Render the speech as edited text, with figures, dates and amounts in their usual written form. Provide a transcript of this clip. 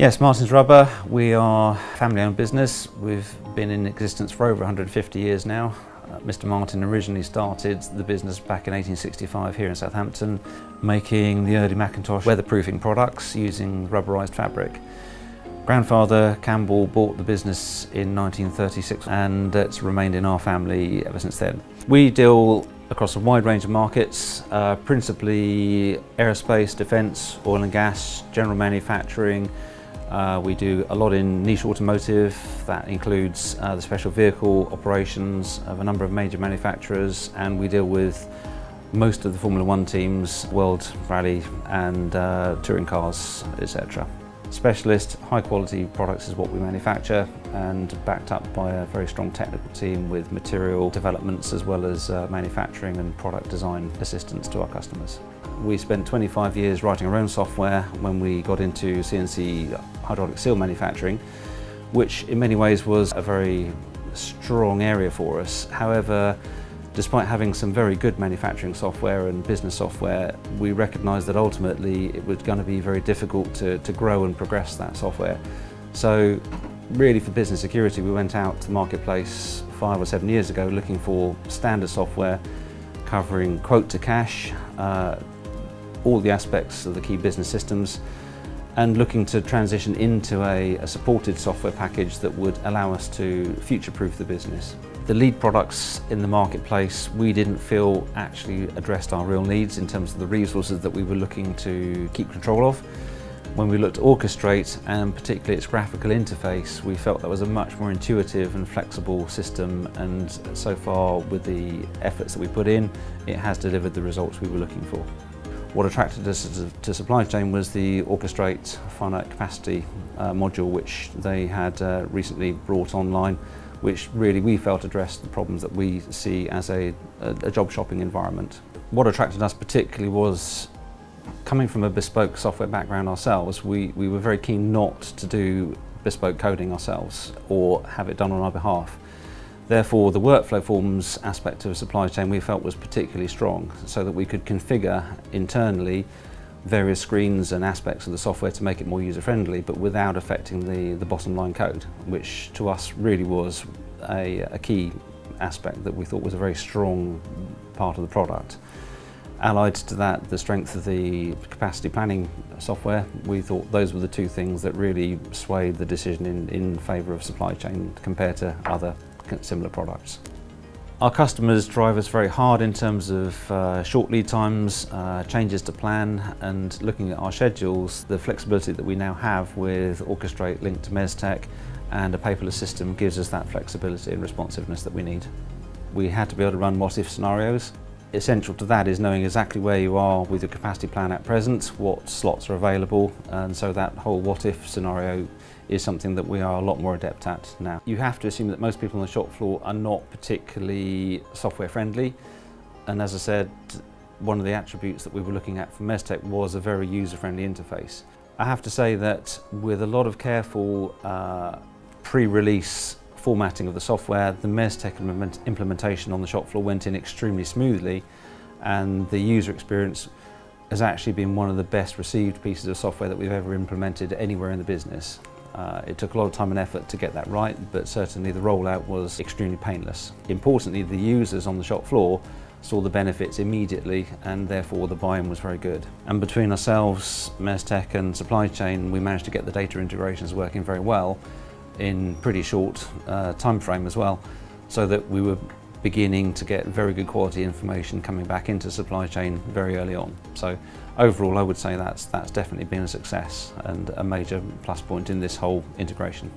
Yes, Martin's Rubber, we are a family-owned business. We've been in existence for over 150 years now. Mr. Martin originally started the business back in 1865 here in Southampton, making the early Macintosh weatherproofing products using rubberised fabric. Grandfather Campbell bought the business in 1936 and it's remained in our family ever since then. We deal across a wide range of markets, principally aerospace, defence, oil and gas, general manufacturing. We do a lot in niche automotive. That includes the special vehicle operations of a number of major manufacturers, and we deal with most of the Formula One teams, World Rally and touring cars, etc. Specialist, high quality products is what we manufacture, and backed up by a very strong technical team with material developments as well as manufacturing and product design assistance to our customers. We spent 25 years writing our own software when we got into CNC hydraulic seal manufacturing, which in many ways was a very strong area for us. However, despite having some very good manufacturing software and business software, we recognised that ultimately it was going to be very difficult to grow and progress that software. So really for business security, we went out to the marketplace 5 or 7 years ago looking for standard software covering quote to cash, all the aspects of the key business systems, and looking to transition into a supported software package that would allow us to future-proof the business. The lead products in the marketplace we didn't feel actually addressed our real needs in terms of the resources that we were looking to keep control of. When we looked at Orchestrate and particularly its graphical interface, we felt that was a much more intuitive and flexible system, and so far with the efforts that we put in, it has delivered the results we were looking for. What attracted us to supply chain was the Orchestrate finite capacity module, which they had recently brought online, which really we felt addressed the problems that we see as a job shopping environment. What attracted us particularly was, coming from a bespoke software background ourselves, we were very keen not to do bespoke coding ourselves or have it done on our behalf. Therefore, the workflow forms aspect of supply chain we felt was particularly strong, so that we could configure internally various screens and aspects of the software to make it more user-friendly, but without affecting the bottom line code, which to us really was a key aspect that we thought was a very strong part of the product. Allied to that, the strength of the capacity planning software, we thought those were the two things that really swayed the decision in favour of supply chain compared to other similar products. Our customers drive us very hard in terms of short lead times, changes to plan, and looking at our schedules, the flexibility that we now have with Orchestrate linked to MESTEC and a paperless system gives us that flexibility and responsiveness that we need. We had to be able to run what-if scenarios. Essential to that is knowing exactly where you are with your capacity plan at present, what slots are available, and so that whole what-if scenario is something that we are a lot more adept at now. You have to assume that most people on the shop floor are not particularly software friendly, and as I said, one of the attributes that we were looking at for MESTEC was a very user-friendly interface. I have to say that with a lot of careful pre-release formatting of the software, the MESTEC implementation on the shop floor went in extremely smoothly, and the user experience has actually been one of the best received pieces of software that we've ever implemented anywhere in the business. It took a lot of time and effort to get that right, but certainly the rollout was extremely painless. Importantly, the users on the shop floor saw the benefits immediately, and therefore the buy-in was very good. And between ourselves, MESTEC and supply chain, we managed to get the data integrations working very well in pretty short time frame as well, so that we were beginning to get very good quality information coming back into supply chain very early on. So overall, I would say that's definitely been a success and a major plus point in this whole integration.